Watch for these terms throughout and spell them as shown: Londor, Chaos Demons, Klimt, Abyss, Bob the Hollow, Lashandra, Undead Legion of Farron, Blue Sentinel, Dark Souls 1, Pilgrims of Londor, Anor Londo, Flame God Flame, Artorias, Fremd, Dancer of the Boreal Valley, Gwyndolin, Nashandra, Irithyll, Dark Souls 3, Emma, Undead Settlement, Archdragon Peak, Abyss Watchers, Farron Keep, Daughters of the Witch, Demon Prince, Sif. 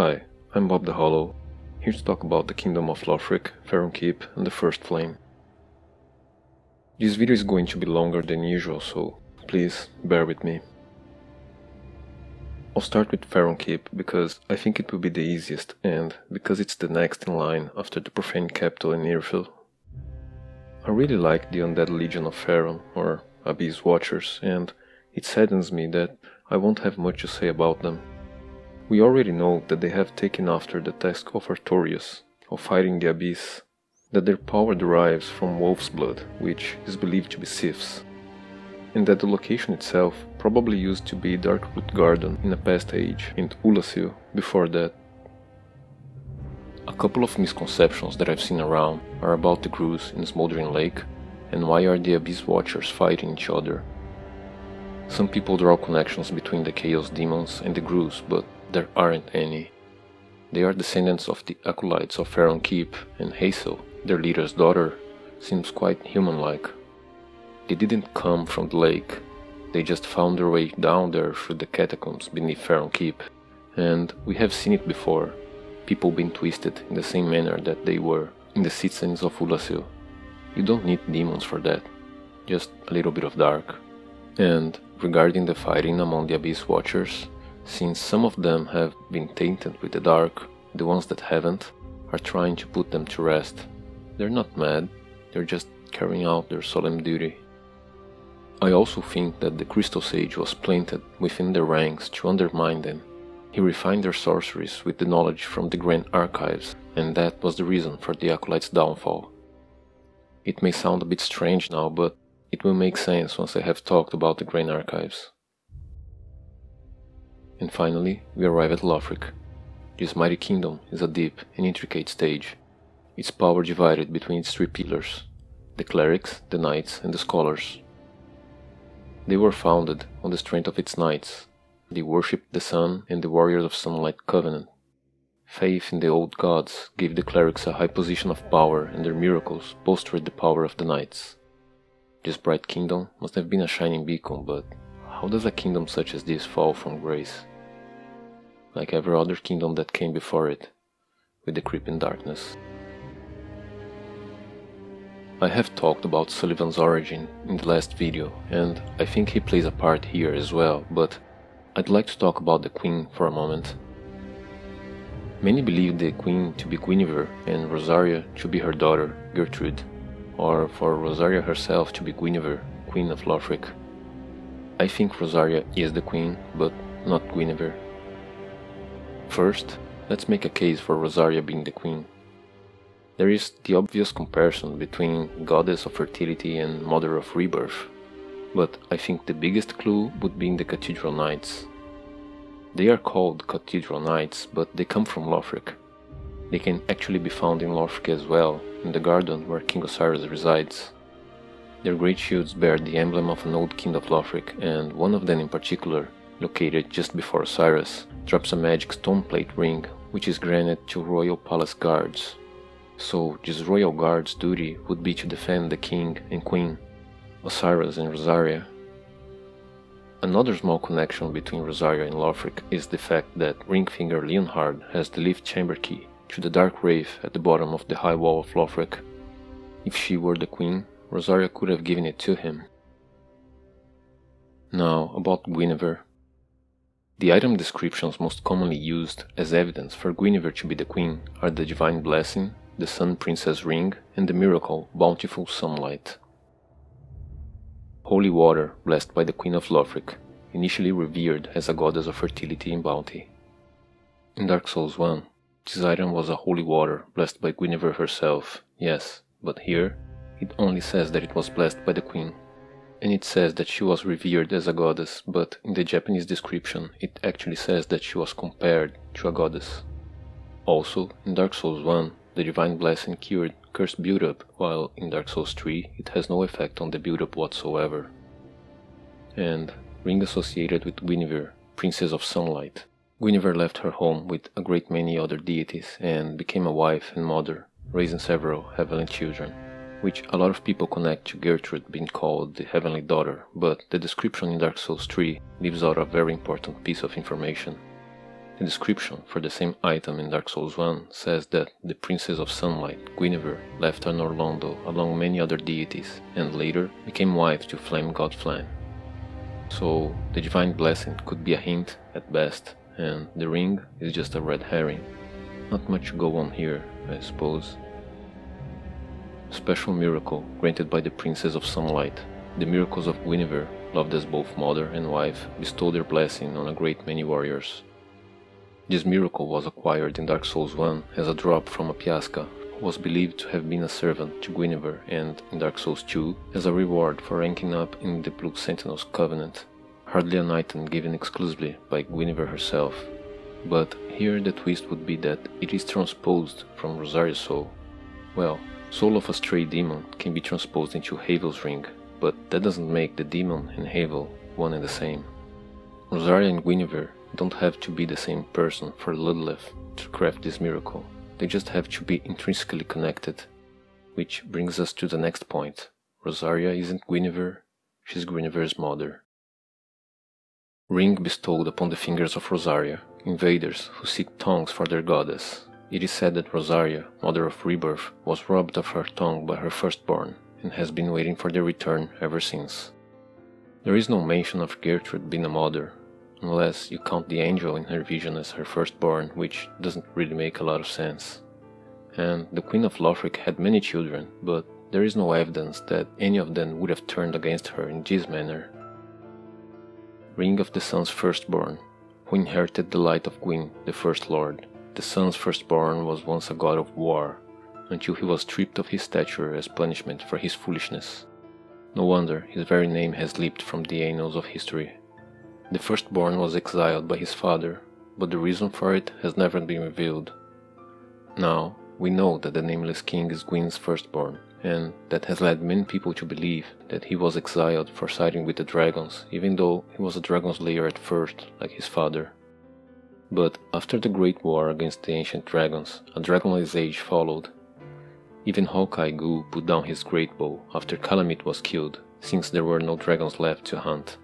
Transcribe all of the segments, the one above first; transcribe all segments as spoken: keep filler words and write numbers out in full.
Hi, I'm Bob the Hollow, here to talk about the Kingdom of Lothric, Farron Keep and the First Flame. This video is going to be longer than usual, so please bear with me. I'll start with Farron Keep because I think it will be the easiest and because it's the next in line after the Profaned Capital in Irithyll. I really like the Undead Legion of Farron, or Abyss Watchers, and it saddens me that I won't have much to say about them. We already know that they have taken after the task of Artorias, of fighting the Abyss, that their power derives from wolf's blood, which is believed to be Sith's, and that the location itself probably used to be Darkwood Garden in a past age, and Oolacile before that. A couple of misconceptions that I've seen around are about the Ghrus in Smoldering Lake, and why are the Abyss Watchers fighting each other. Some people draw connections between the Chaos Demons and the Ghrus, but there aren't any. They are descendants of the acolytes of Farron Keep, and Hazel, their leader's daughter, seems quite human-like. They didn't come from the lake, they just found their way down there through the catacombs beneath Farron Keep, and we have seen it before, people being twisted in the same manner that they were in the citizens of Oolacile. You don't need demons for that, just a little bit of dark. And regarding the fighting among the Abyss Watchers, since some of them have been tainted with the dark, the ones that haven't are trying to put them to rest. They're not mad, they're just carrying out their solemn duty. I also think that the Crystal Sage was planted within their ranks to undermine them. He refined their sorceries with the knowledge from the Grand Archives, and that was the reason for the Acolyte's downfall. It may sound a bit strange now, but it will make sense once I have talked about the Grand Archives. And finally, we arrive at Lothric. This mighty kingdom is a deep and intricate stage, its power divided between its three pillars, the clerics, the knights and the scholars. They were founded on the strength of its knights. They worshipped the sun and the warriors of Sunlight Covenant. Faith in the old gods gave the clerics a high position of power, and their miracles bolstered the power of the knights. This bright kingdom must have been a shining beacon, but how does a kingdom such as this fall from grace? Like every other kingdom that came before it, with the creeping darkness. I have talked about Sulyvahn's origin in the last video, and I think he plays a part here as well, but I'd like to talk about the Queen for a moment. Many believe the Queen to be Gwynevere and Rosaria to be her daughter, Gertrude, or for Rosaria herself to be Gwynevere, Queen of Lothric. I think Rosaria is the queen, but not Gwynevere. First, let's make a case for Rosaria being the queen. There is the obvious comparison between goddess of fertility and mother of rebirth, but I think the biggest clue would be in the Cathedral Knights. They are called Cathedral Knights, but they come from Lothric. They can actually be found in Lothric as well, in the garden where King Osiris resides. Their great shields bear the emblem of an old king of Lothric, and one of them in particular, located just before Osiris, drops a magic stone plate ring, which is granted to royal palace guards. So these royal guards' duty would be to defend the king and queen, Osiris and Rosaria. Another small connection between Rosaria and Lothric is the fact that Ringfinger Leonhard has the lift chamber key to the dark wraith at the bottom of the high wall of Lothric. If she were the queen, Rosaria could have given it to him. Now, about Gwynevere. The item descriptions most commonly used as evidence for Gwynevere to be the queen are the Divine Blessing, the Sun Princess Ring, and the miracle Bountiful Sunlight. Holy water blessed by the Queen of Lothric, initially revered as a goddess of fertility and bounty. In Dark Souls one, this item was a holy water blessed by Gwynevere herself, yes, but here, it only says that it was blessed by the queen, and it says that she was revered as a goddess, but in the Japanese description it actually says that she was compared to a goddess. Also, in Dark Souls one, the Divine Blessing cured curse buildup, while in Dark Souls three it has no effect on the buildup whatsoever. And ring associated with Gwynevere, Princess of Sunlight. Gwynevere left her home with a great many other deities and became a wife and mother, raising several heavenly children, which a lot of people connect to Gertrude being called the Heavenly Daughter, but the description in Dark Souls three leaves out a very important piece of information. The description for the same item in Dark Souls one says that the Princess of Sunlight, Gwynevere, left Anor Londo along many other deities and later became wife to Flame God Flame. So the divine blessing could be a hint at best, and the ring is just a red herring. Not much to go on here, I suppose. Special miracle granted by the Princess of Sunlight. The miracles of Gwynevere, loved as both mother and wife, bestowed their blessing on a great many warriors. This miracle was acquired in Dark Souls one as a drop from a Piasca, who was believed to have been a servant to Gwynevere, and in Dark Souls two as a reward for ranking up in the Blue Sentinel's Covenant, hardly an item given exclusively by Gwynevere herself. But here the twist would be that it is transposed from Rosaria's soul. Well, soul of a stray demon can be transposed into Havel's ring, but that doesn't make the demon and Havel one and the same. Rosaria and Gwynevere don't have to be the same person for Ludleth to craft this miracle, they just have to be intrinsically connected. Which brings us to the next point. Rosaria isn't Gwynevere, she's Guinevere's mother. Ring bestowed upon the fingers of Rosaria, invaders who seek tongues for their goddess. It is said that Rosaria, mother of rebirth, was robbed of her tongue by her firstborn, and has been waiting for their return ever since. There is no mention of Gertrude being a mother, unless you count the angel in her vision as her firstborn, which doesn't really make a lot of sense. And the Queen of Lothric had many children, but there is no evidence that any of them would have turned against her in this manner. Ring of the Sun's firstborn, who inherited the light of Gwyn, the First Lord. The Sun's firstborn was once a god of war, until he was stripped of his stature as punishment for his foolishness. No wonder his very name has leaped from the annals of history. The firstborn was exiled by his father, but the reason for it has never been revealed. Now, we know that the Nameless King is Gwyn's firstborn, and that has led many people to believe that he was exiled for siding with the dragons, even though he was a dragon slayer at first, like his father. But after the Great War against the ancient dragons, a dragonless age followed. Even Hawkeye Ghoul put down his great bow after Calamite was killed, since there were no dragons left to hunt.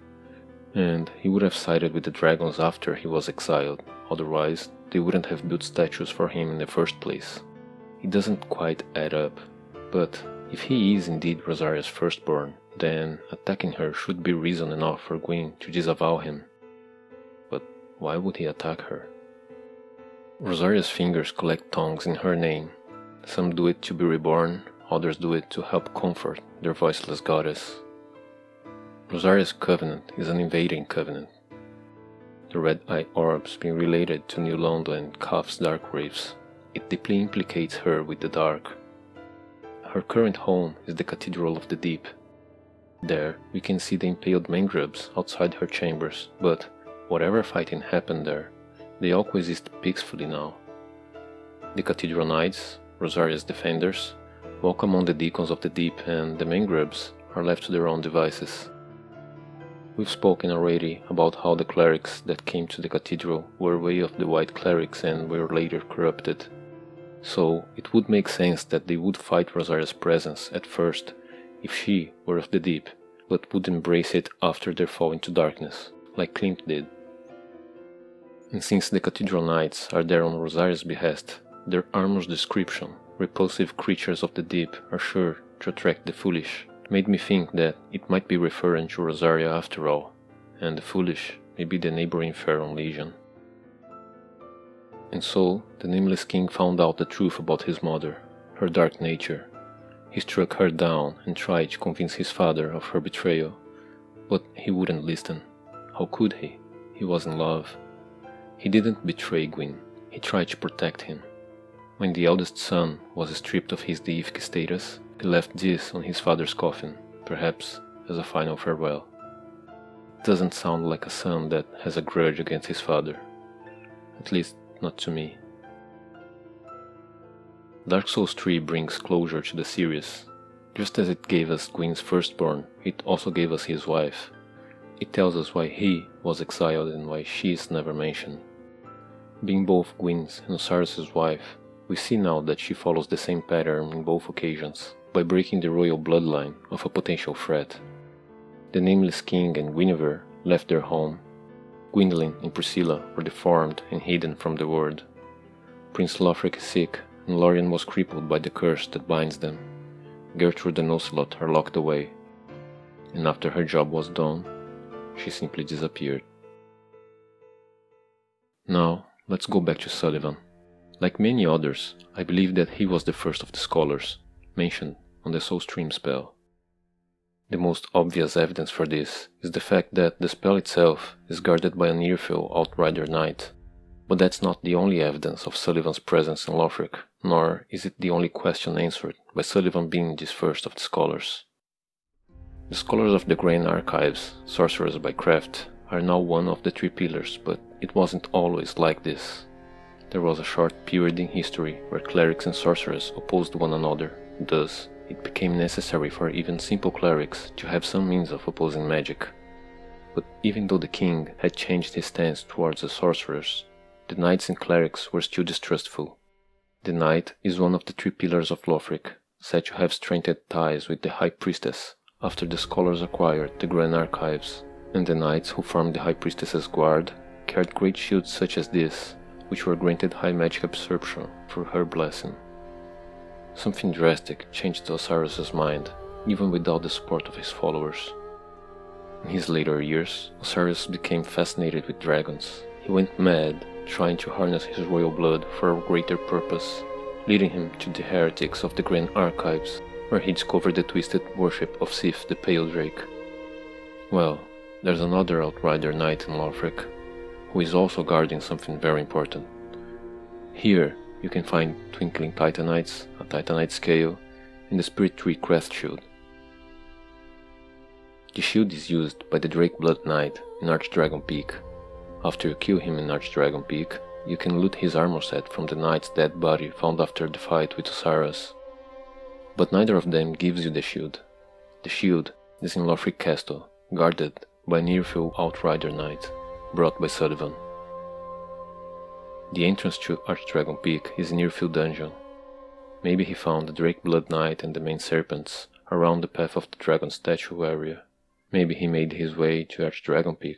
And he would have sided with the dragons after he was exiled, otherwise they wouldn't have built statues for him in the first place. It doesn't quite add up, but if he is indeed Rosaria's firstborn, then attacking her should be reason enough for Gwyn to disavow him. But why would he attack her? Rosaria's fingers collect tongues in her name. Some do it to be reborn, others do it to help comfort their voiceless goddess. Rosaria's covenant is an invading covenant. The red-eye orbs being related to New Londo and Kaaf's dark waves, it deeply implicates her with the dark. Her current home is the Cathedral of the Deep. There we can see the impaled mangrubes outside her chambers, but whatever fighting happened there, they all coexist peacefully now. The Cathedral Knights, Rosaria's defenders, walk among the deacons of the deep, and the mangrubes are left to their own devices. We've spoken already about how the clerics that came to the cathedral were way of the white clerics and were later corrupted. So it would make sense that they would fight Rosaria's presence at first, if she were of the deep, but would embrace it after their fall into darkness, like Klimt did. And since the Cathedral Knights are there on Rosaria's behest, their armor's description, repulsive creatures of the deep, are sure to attract the foolish, made me think that it might be referring to Rosaria after all, and the foolish may be the neighboring Farron Legion. And so, the Nameless King found out the truth about his mother, her dark nature. He struck her down and tried to convince his father of her betrayal, but he wouldn't listen. How could he? He was in love. He didn't betray Gwyn, he tried to protect him. When the eldest son was stripped of his deific status, he left this on his father's coffin, perhaps as a final farewell. It doesn't sound like a son that has a grudge against his father. At least, not to me. Dark Souls three brings closure to the series. Just as it gave us Gwyn's firstborn, it also gave us his wife. It tells us why he was exiled and why she is never mentioned. Being both Gwyn's and Osiris' wife, we see now that she follows the same pattern in both occasions, by breaking the royal bloodline of a potential threat. The Nameless King and Gwynevere left their home. Gwyndolin and Priscilla were deformed and hidden from the world. Prince Lothric is sick, and Lorian was crippled by the curse that binds them. Gertrude and Ocelot are locked away, and after her job was done, she simply disappeared. Now, let's go back to Sulyvahn. Like many others, I believe that he was the first of the scholars mentioned on the Soulstream spell. The most obvious evidence for this is the fact that the spell itself is guarded by an Irithyll Outrider Knight, but that's not the only evidence of Sulyvahn's presence in Lothric, nor is it the only question answered by Sulyvahn being this first of the scholars. The scholars of the Grand Archives, sorcerers by craft, are now one of the three pillars, but it wasn't always like this. There was a short period in history where clerics and sorcerers opposed one another, thus it became necessary for even simple clerics to have some means of opposing magic. But even though the king had changed his stance towards the sorcerers, the knights and clerics were still distrustful. The knight is one of the three pillars of Lothric, said to have strengthened ties with the High Priestess after the scholars acquired the Grand Archives, and the knights who formed the High Priestess's guard carried great shields such as this, which were granted high magic absorption through her blessing. Something drastic changed Osiris' mind, even without the support of his followers. In his later years, Osiris became fascinated with dragons. He went mad, trying to harness his royal blood for a greater purpose, leading him to the heretics of the Grand Archives, where he discovered the twisted worship of Sif the Pale Drake. Well, there's another Outrider Knight in Lothric, who is also guarding something very important. Here, you can find Twinkling Titanites, a Titanite scale, and the Spirit Tree Crest Shield. The shield is used by the Drake Blood Knight in Archdragon Peak. After you kill him in Archdragon Peak, you can loot his armor set from the knight's dead body found after the fight with Osiris. But neither of them gives you the shield. The shield is in Lothric Castle, guarded by an Irithyll Outrider Knight, brought by Sulyvahn. The entrance to Archdragon Peak is in Irithyll Dungeon. Maybe he found the Drake Blood Knight and the main serpents around the path of the dragon statue area. Maybe he made his way to Archdragon Peak.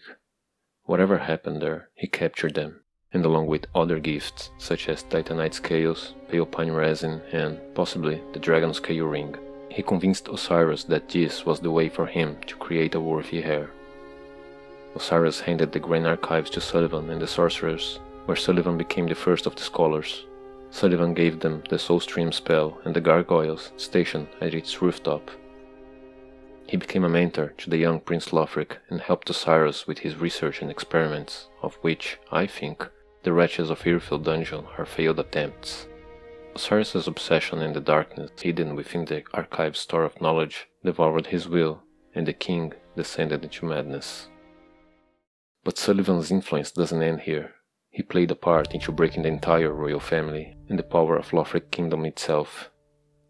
Whatever happened there, he captured them, and along with other gifts such as Titanite scales, Pale Pine resin and, possibly, the Dragon Scale Ring. He convinced Osiris that this was the way for him to create a worthy heir. Osiris handed the Grand Archives to Sulyvahn and the sorcerers, where Sulyvahn became the first of the scholars. Sulyvahn gave them the Soulstream spell and the gargoyles stationed at its rooftop. He became a mentor to the young Prince Lothric and helped Osiris with his research and experiments, of which, I think, the wretches of Irithyll Dungeon are failed attempts. Osiris' obsession in the darkness hidden within the archive's store of knowledge devoured his will, and the king descended into madness. But Sulyvahn's influence doesn't end here. He played a part into breaking the entire royal family and the power of Lothric Kingdom itself.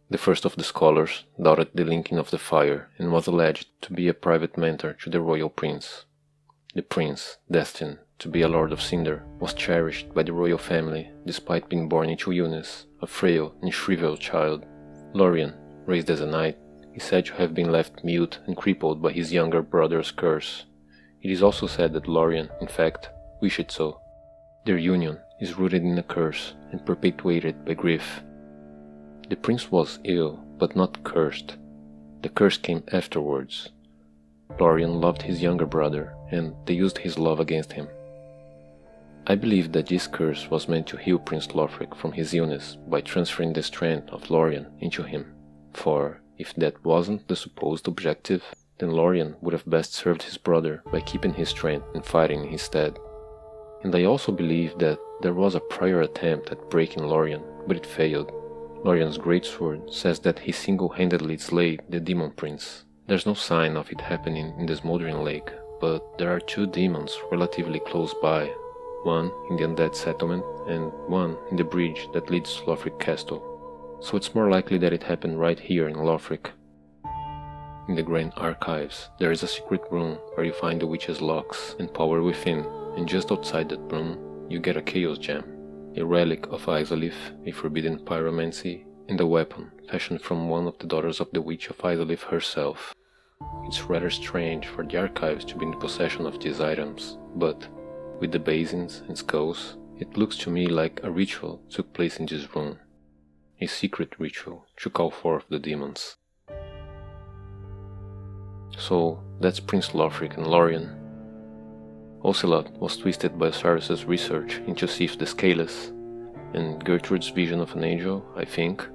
The first of the scholars doubted the linking of the fire and was alleged to be a private mentor to the royal prince. The prince, destined to be a Lord of Cinder, was cherished by the royal family despite being born into Eunice, a frail and shriveled child. Lorian, raised as a knight, is said to have been left mute and crippled by his younger brother's curse. It is also said that Lorian, in fact, wished so. Their union is rooted in a curse and perpetuated by grief. The prince was ill, but not cursed. The curse came afterwards. Lorian loved his younger brother, and they used his love against him. I believe that this curse was meant to heal Prince Lothric from his illness by transferring the strength of Lorian into him, for if that wasn't the supposed objective, then Lorian would have best served his brother by keeping his strength and fighting in his stead. And I also believe that there was a prior attempt at breaking Lorian, but it failed. Lorian's greatsword says that he single-handedly slayed the Demon Prince. There's no sign of it happening in the Smoldering Lake, but there are two demons relatively close by, one in the Undead Settlement and one in the bridge that leads to Lothric Castle. So it's more likely that it happened right here in Lothric. In the Grand Archives, there is a secret room where you find the witch's locks and power within, and just outside that room, you get a Chaos Gem, a relic of Izalith, a forbidden pyromancy, and a weapon fashioned from one of the daughters of the witch of Izalith herself. It's rather strange for the archives to be in the possession of these items, but with the basins and skulls, it looks to me like a ritual took place in this room. A secret ritual to call forth the demons. So, that's Prince Lothric and Lorian. Ocelot was twisted by Osiris' research into Sif the Scaleless, and Gertrude's vision of an angel, I think,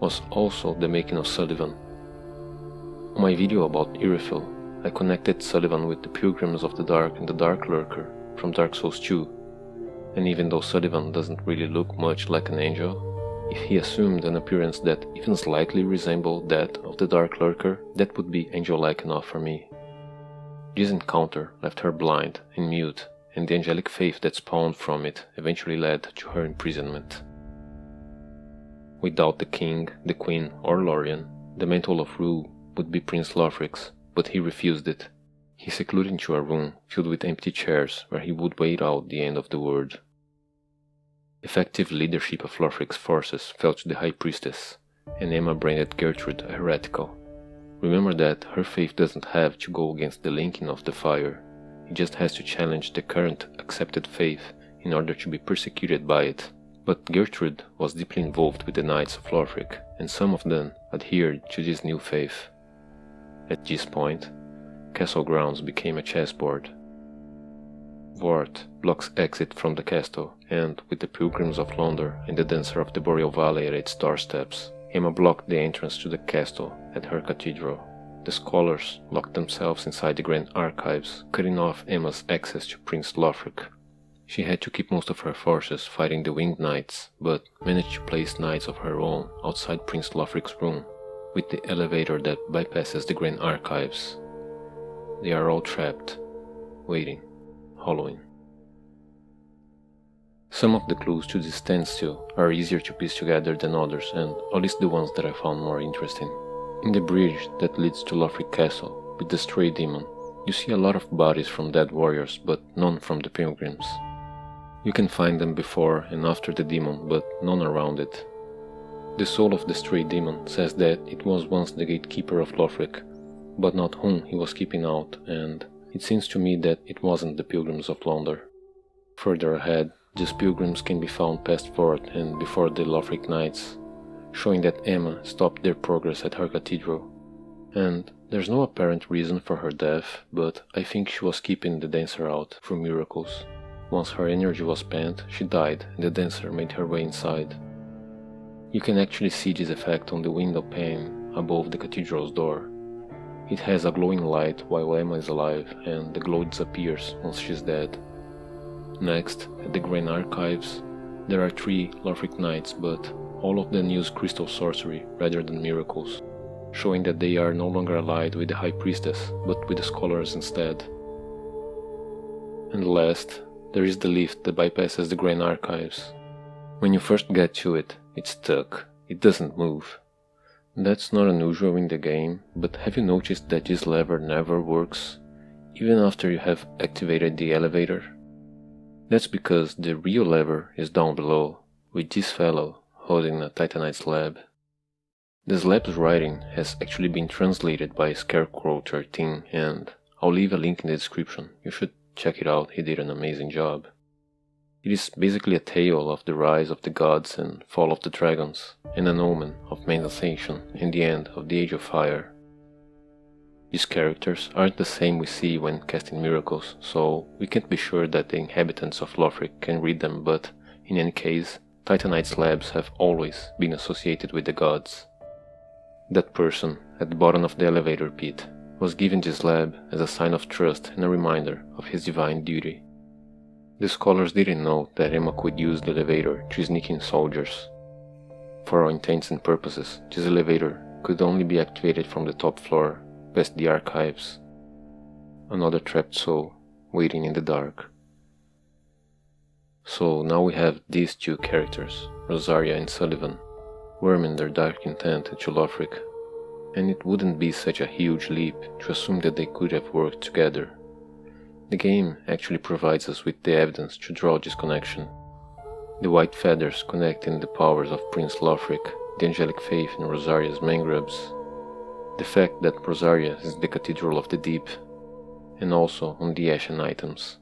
was also the making of Sulyvahn. On my video about Irithyll, I connected Sulyvahn with the Pilgrims of the Dark and the Dark Lurker from Dark Souls two, and even though Sulyvahn doesn't really look much like an angel, if he assumed an appearance that even slightly resembled that of the Dark Lurker, that would be angel-like enough for me. This encounter left her blind and mute, and the angelic faith that spawned from it eventually led to her imprisonment. Without the king, the queen or Lorian, the mantle of rule would be Prince Lothric's, but he refused it. He secluded into a room filled with empty chairs where he would wait out the end of the world. Effective leadership of Lothric's forces fell to the High Priestess, and Emma branded Gertrude a heretical. Remember that her faith doesn't have to go against the linking of the fire, it just has to challenge the current accepted faith in order to be persecuted by it. But Gertrude was deeply involved with the Knights of Lothric, and some of them adhered to this new faith. At this point, castle grounds became a chessboard. Vort blocks exit from the castle, and, with the Pilgrims of Londor and the Dancer of the Boreal Valley at its doorsteps, Emma blocked the entrance to the castle at her cathedral. The scholars locked themselves inside the Grand Archives, cutting off Emma's access to Prince Lothric. She had to keep most of her forces fighting the Winged Knights, but managed to place knights of her own outside Prince Lothric's room, with the elevator that bypasses the Grand Archives. They are all trapped, waiting, hollowing. Some of the clues to this standstill are easier to piece together than others, and I'll list the ones that I found more interesting. In the bridge that leads to Lothric Castle, with the stray demon, you see a lot of bodies from dead warriors, but none from the Pilgrims. You can find them before and after the demon, but none around it. The soul of the stray demon says that it was once the gatekeeper of Lothric, but not whom he was keeping out, and it seems to me that it wasn't the Pilgrims of Londor. Further ahead, these Pilgrims can be found past Vort and before the Lothric Knights, showing that Emma stopped their progress at her cathedral. And there's no apparent reason for her death, but I think she was keeping the dancer out through miracles. Once her energy was spent, she died and the dancer made her way inside. You can actually see this effect on the window pane above the cathedral's door. It has a glowing light while Emma is alive, and the glow disappears once she's dead. Next, at the Grand Archives, there are three Lothric Knights, but all of them use crystal sorcery rather than miracles, showing that they are no longer allied with the High Priestess, but with the Scholars instead. And last, there is the lift that bypasses the Grand Archives. When you first get to it, it's stuck, it doesn't move. That's not unusual in the game, but have you noticed that this lever never works, even after you have activated the elevator? That's because the real lever is down below, with this fellow holding a titanite slab. The slab's writing has actually been translated by Scarecrow thirteen, and I'll leave a link in the description, you should check it out, he did an amazing job. It is basically a tale of the rise of the gods and fall of the dragons, and an omen of man's ascension and the end of the Age of Fire. These characters aren't the same we see when casting miracles, so we can't be sure that the inhabitants of Lothric can read them, but in any case, titanite slabs have always been associated with the gods. That person at the bottom of the elevator pit was given this slab as a sign of trust and a reminder of his divine duty. The scholars didn't know that Emma could use the elevator to sneak in soldiers. For all intents and purposes, this elevator could only be activated from the top floor, past the archives. Another trapped soul, waiting in the dark. So now we have these two characters, Rosaria and Sulyvahn, worming their dark intent into Lothric, and it wouldn't be such a huge leap to assume that they could have worked together. The game actually provides us with the evidence to draw this connection. The white feathers connecting the powers of Prince Lothric, the angelic faith in Rosaria's mangrubs, the fact that Rosaria is the Cathedral of the Deep, and also on the Ashen Items.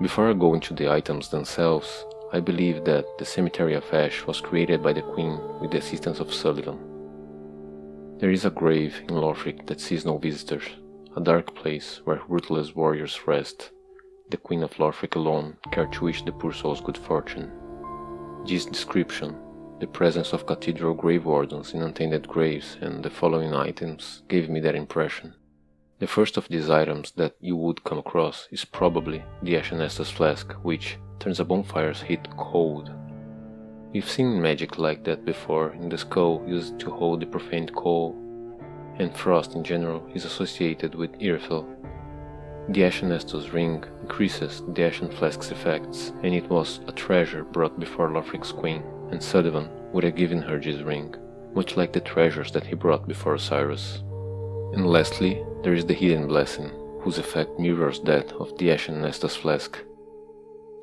Before I go into the items themselves, I believe that the Cemetery of Ash was created by the Queen with the assistance of Sulyvahn. There is a grave in Lothric that sees no visitors, a dark place where ruthless warriors rest. The Queen of Lothric alone cared to wish the poor souls good fortune. This description, the presence of cathedral grave wardens in untended graves, and the following items gave me that impression. The first of these items that you would come across is probably the Ashen Estus Flask, which turns a bonfire's heat cold. We've seen magic like that before in the skull used to hold the profaned coal, and frost in general is associated with Irithyll. The Ashen Estus ring increases the Ashen Flask's effects, and it was a treasure brought before Lothric's queen, and Sulyvahn would have given her this ring, much like the treasures that he brought before Osiris. And lastly, there is the Hidden Blessing, whose effect mirrors that of the Ashen Estus Flask.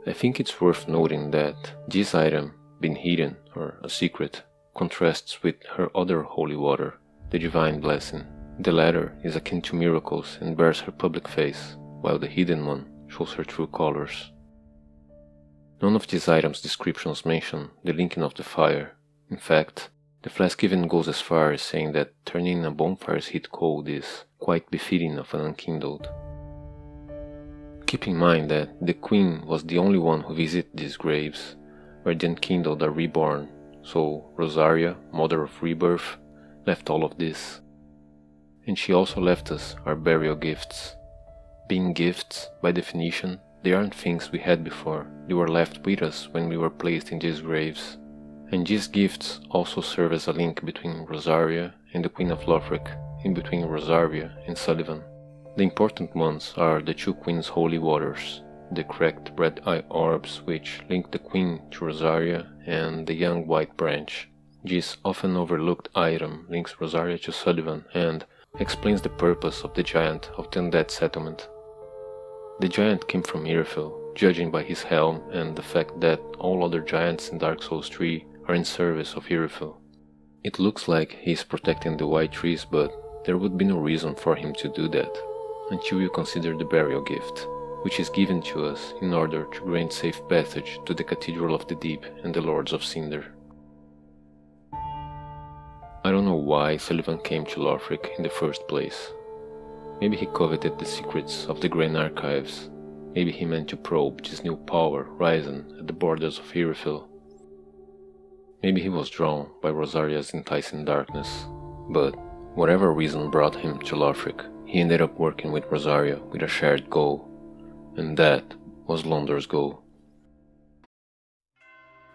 I think it's worth noting that this item, being hidden or a secret, contrasts with her other holy water, the Divine Blessing. The latter is akin to miracles and bears her public face, while the hidden one shows her true colors. None of these items' descriptions mention the linking of the fire. In fact, the flask even goes as far as saying that turning a bonfire's heat cold is quite befitting of an unkindled. Keep in mind that the Queen was the only one who visited these graves, where the unkindled are reborn, so Rosaria, Mother of Rebirth, left all of this. And she also left us our burial gifts. Being gifts, by definition, they aren't things we had before, they were left with us when we were placed in these graves. And these gifts also serve as a link between Rosaria and the Queen of Lothric, and between Rosaria and Sulyvahn. The important ones are the two Queen's holy waters, the cracked red eye orbs which link the Queen to Rosaria, and the young white branch. This often overlooked item links Rosaria to Sulyvahn and explains the purpose of the giant of the Undead Settlement. The giant came from Irithyll, judging by his helm and the fact that all other giants in Dark Souls three are in service of Irithyll. It looks like he is protecting the white trees, but there would be no reason for him to do that, until you consider the burial gift, which is given to us in order to grant safe passage to the Cathedral of the Deep and the Lords of Cinder. I don't know why Sulyvahn came to Lothric in the first place. Maybe he coveted the secrets of the Grand Archives, maybe he meant to probe this new power rising at the borders of Irithyll. Maybe he was drawn by Rosaria's enticing darkness, but whatever reason brought him to Lothric, he ended up working with Rosaria with a shared goal, and that was Londor's goal.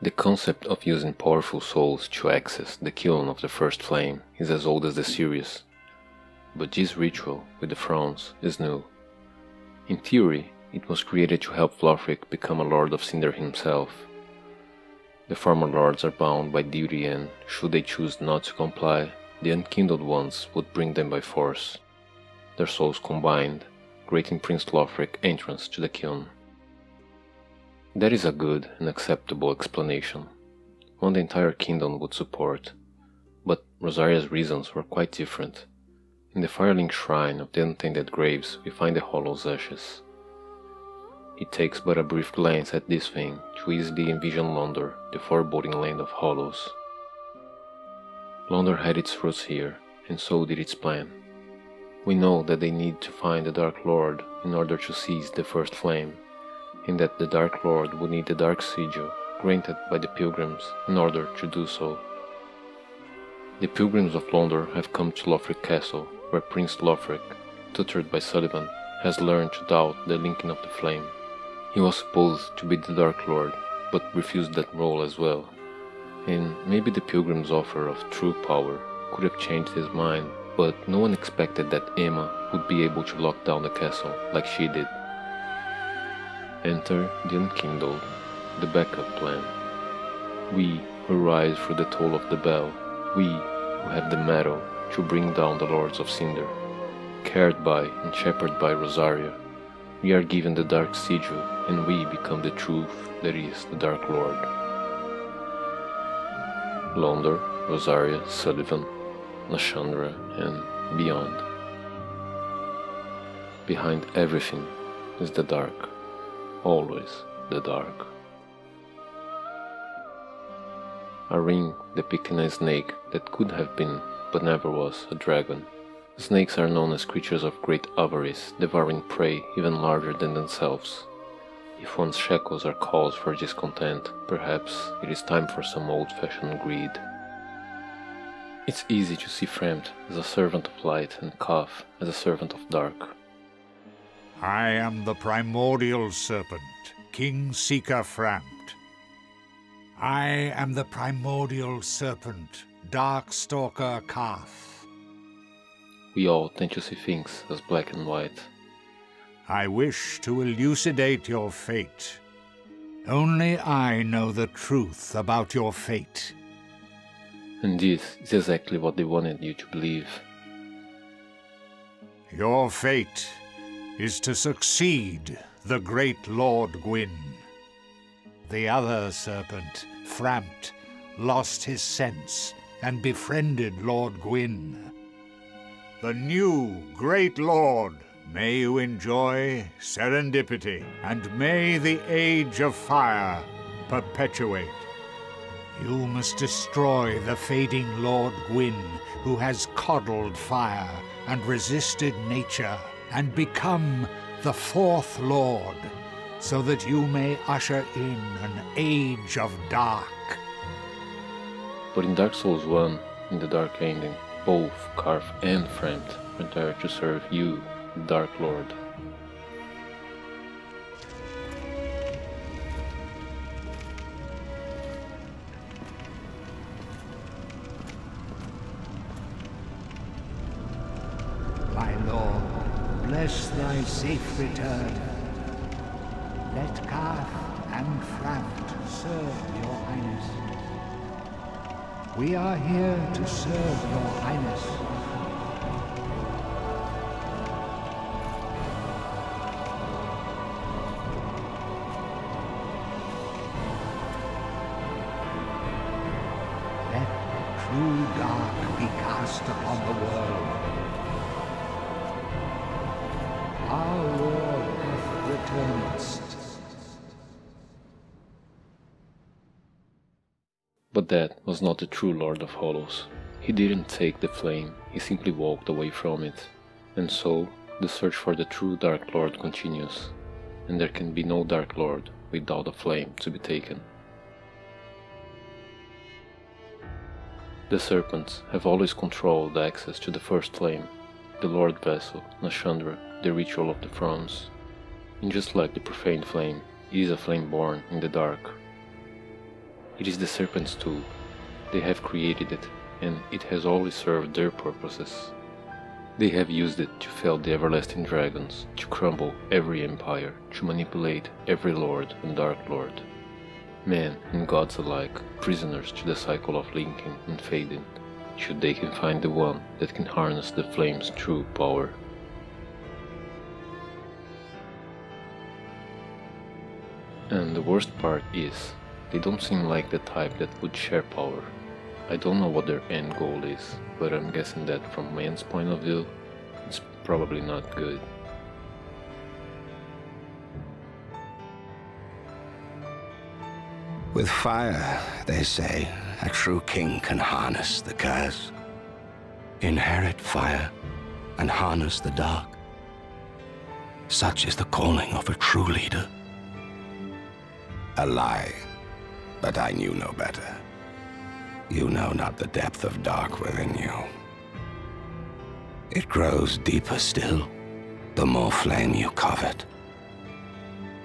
The concept of using powerful souls to access the kiln of the First Flame is as old as the series, but this ritual with the Thrones is new. In theory, it was created to help Lothric become a Lord of Cinder himself. The former lords are bound by duty, and should they choose not to comply, the unkindled ones would bring them by force. Their souls combined, granting Prince Lothric entrance to the kiln. That is a good and acceptable explanation, one the entire kingdom would support, but Rosaria's reasons were quite different. In the firelink shrine of the untended graves we find the Hollow's ashes. It takes but a brief glance at this thing to easily envision Londor, the foreboding land of Hollows. Londor had its roots here, and so did its plan. We know that they need to find the Dark Lord in order to seize the First Flame, and that the Dark Lord would need the Dark Sigil granted by the Pilgrims in order to do so. The Pilgrims of Londor have come to Lothric Castle, where Prince Lothric, tutored by Sulyvahn, has learned to doubt the linking of the flame. He was supposed to be the Dark Lord, but refused that role as well, and maybe the Pilgrim's offer of true power could have changed his mind, but no one expected that Emma would be able to lock down the castle like she did. Enter the unkindled, the backup plan. We who rise through the toll of the bell, we who have the metal to bring down the Lords of Cinder. Cared by and shepherded by Rosaria, we are given the Dark Sigil, and we become the truth that is the Dark Lord. Londor, Rosaria, Sulyvahn, Lashandra, and beyond. Behind everything is the dark. always the dark. A ring depicting a snake that could have been, but never was, a dragon. Snakes are known as creatures of great avarice, devouring prey even larger than themselves. If one's shackles are cause for discontent, perhaps it is time for some old-fashioned greed. It's easy to see Fremd as a servant of light and Kaf as a servant of dark. I am the primordial serpent, King Seeker Fremd. I am the primordial serpent, Darkstalker Kaf. We all tend to see things as black and white. I wish to elucidate your fate. Only I know the truth about your fate. And this is exactly what they wanted you to believe. Your fate is to succeed the great Lord Gwyn. The other serpent, Fremd, lost his sense and befriended Lord Gwyn. The new Great Lord, may you enjoy serendipity, and may the Age of Fire perpetuate. You must destroy the fading Lord Gwyn, who has coddled fire and resisted nature, and become the Fourth Lord, so that you may usher in an Age of Dark. But in Dark Souls one, in the Dark Ending, both Karf and Fremd retire to serve you, Dark Lord. My Lord, bless thy safe return. Let Karf and Fremd serve your Highness. We are here to serve your Highness. Let true dark be cast upon the world. Our Lord hath returned. But that was not the true Lord of Hollows. He didn't take the flame, he simply walked away from it. And so, the search for the true Dark Lord continues, and there can be no Dark Lord without a flame to be taken. The Serpents have always controlled the access to the First Flame, the Lord Vessel, Nashandra, the Ritual of the Thrones. And just like the Profaned Flame, it is a flame born in the dark. It is the Serpent's tool. They have created it, and it has always served their purposes. They have used it to fell the everlasting dragons, to crumble every empire, to manipulate every lord and dark lord. Men and gods alike, prisoners to the cycle of linking and fading, should they can find the one that can harness the flame's true power. And the worst part is, they don't seem like the type that would share power. I don't know what their end goal is, but I'm guessing that from man's point of view, it's probably not good. With fire, they say, a true king can harness the curse. Inherit fire and harness the dark. Such is the calling of a true leader. A lie. But I knew no better. You know not the depth of dark within you. It grows deeper still, the more flame you covet.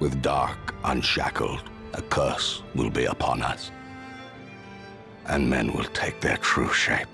With dark unshackled, a curse will be upon us, and men will take their true shape.